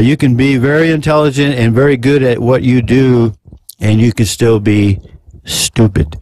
You can be very intelligent and very good at what you do, and you can still be stupid.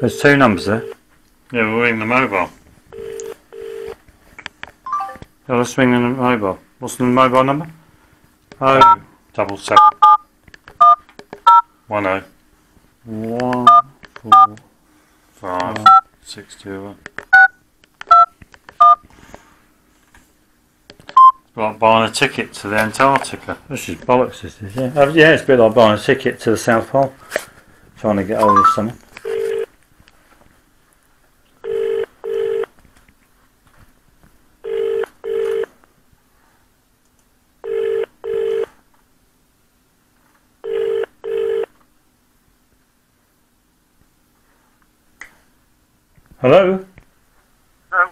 There's two numbers there. Yeah, we'll ring the mobile. Yeah, let's ring the mobile. What's the mobile number? 077 10 145 621. Like buying a ticket to the Antarctica. This is bollocks, this is, yeah. Yeah, it's a bit like buying a ticket to the South Pole. Trying to get hold of something. Hello? Hello?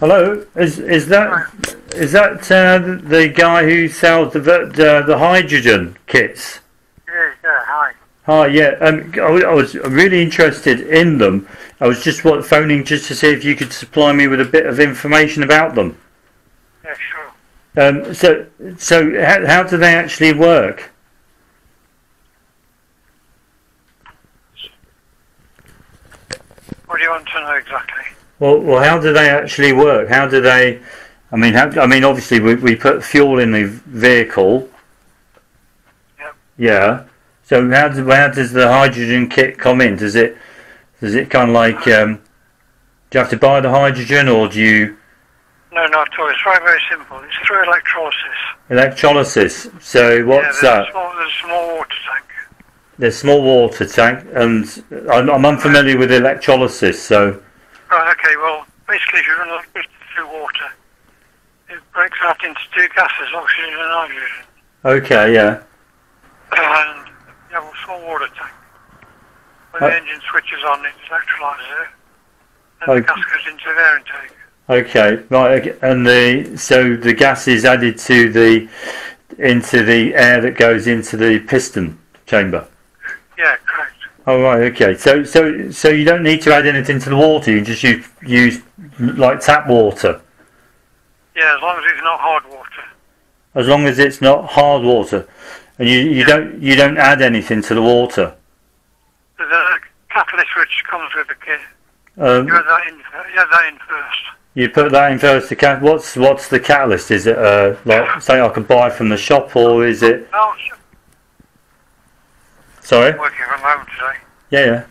Hello? Is that the guy who sells the hydrogen kits? Yeah, yeah, hi. Hi, yeah. I was really interested in them. I was just phoning just to see if you could supply me with a bit of information about them. Yeah, sure. So how do they actually work? What do you want to know exactly? Well, how do they actually work? How do they? I mean, obviously we put fuel in the vehicle. Yep. Yeah. So how does the hydrogen kit come in? Does it kind of like? Do you have to buy the hydrogen, or do you? No, not at all. It's very simple. It's through electrolysis. Electrolysis. So what's that? There's a small water tank. The small water tank, and I'm unfamiliar with electrolysis, so... Right, okay, well, basically if you run electricity through water, it breaks out into two gases, oxygen and hydrogen. Okay, yeah. And you have a small water tank. When the engine switches on, it electrolyzes it, and the gas goes into the air intake. Okay, right, and so the gas is added into the air that goes into the piston chamber. Yeah, correct. Oh right, okay. So you don't need to add anything to the water. You just use like tap water. Yeah, as long as it's not hard water. As long as it's not hard water, and you don't add anything to the water. There's a catalyst which comes with the kit. You have that in first. You put that in first. What's the catalyst? Is it like say I can buy from the shop, or is it? Oh, sure. Sorry? Working from home today. Yeah, yeah.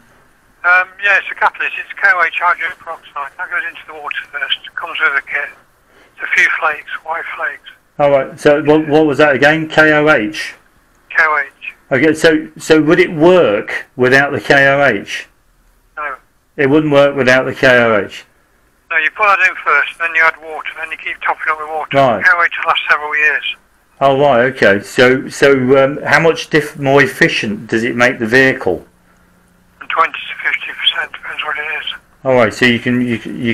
Yeah, it's a catalyst. It's KOH hydrogen peroxide. That goes into the water first. It comes with a kit. It's a few flakes, white flakes. Alright, so what was that again? KOH? KOH. Okay, so would it work without the KOH? No. It wouldn't work without the KOH? No, you put that in first, then you add water, then you keep topping up with water. Right. KOH will last several years. Oh right, okay. So how much more efficient does it make the vehicle? 20 to 50%, depends what it is. All right, so you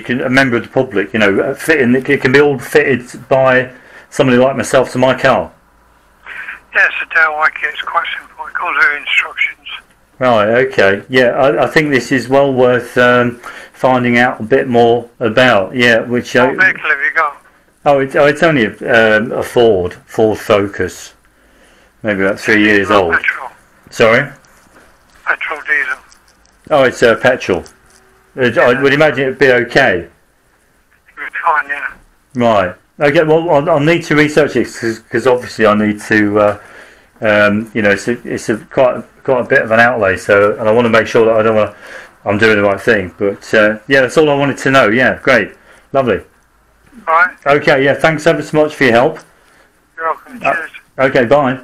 can a member of the public, you know, it can be all fitted by somebody like myself to my car. Yes, I don't like it. It's quite simple. It comes with instructions. Right, okay, yeah. I think this is well worth finding out a bit more about. Yeah, which. What vehicle have you got? Oh, it's only a Ford Focus, maybe about 3 years old. Petrol. Sorry? Petrol diesel. Oh, it's petrol. Yeah. I would imagine it'd be okay. It's fine, yeah. Right. Okay. Well, I'll need to research it because obviously I need to, you know, it's quite a bit of an outlay. So, and I want to make sure that I'm doing the right thing. But yeah, that's all I wanted to know. Yeah, great, lovely. Alright. Okay, yeah, thanks ever so much for your help. You're welcome, cheers. Okay, bye.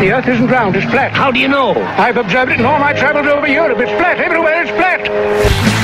The Earth isn't round, it's flat. How do you know? I've observed it in all my travels over Europe. It's flat everywhere, it's flat!